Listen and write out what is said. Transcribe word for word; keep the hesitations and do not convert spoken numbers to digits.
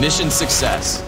Mission success.